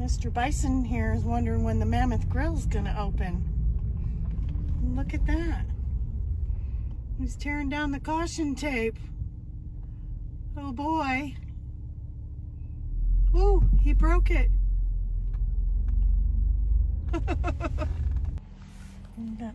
Mr. Bison here is wondering when the Mammoth Grill's gonna open. And look at that. He's tearing down the caution tape. Oh boy. Ooh, he broke it. And